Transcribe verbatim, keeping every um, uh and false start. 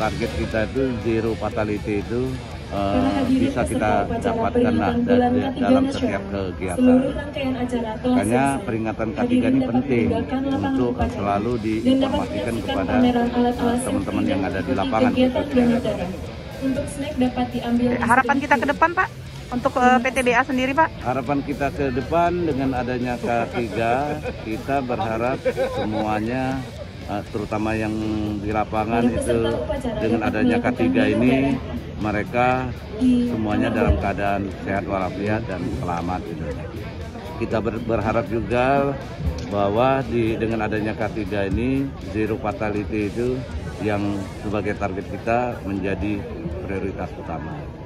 target kita itu zero fatality itu uh, bisa kita dapatkan lah dalam setiap kegiatan. Makanya peringatan K tiga ini penting untuk selalu diinformasikan kepada teman-teman yang ada di lapangan. Untuk snack dapat diambil. Harapan kita ke depan, Pak, untuk P T B A sendiri, Pak? Harapan kita ke depan dengan adanya K tiga, kita berharap semuanya, terutama yang di lapangan itu, dengan adanya K tiga ini, mereka semuanya dalam keadaan sehat walafiat dan selamat. Kita berharap juga bahwa di, dengan adanya K tiga ini, zero fatality itu yang sebagai target kita menjadi prioritas utama.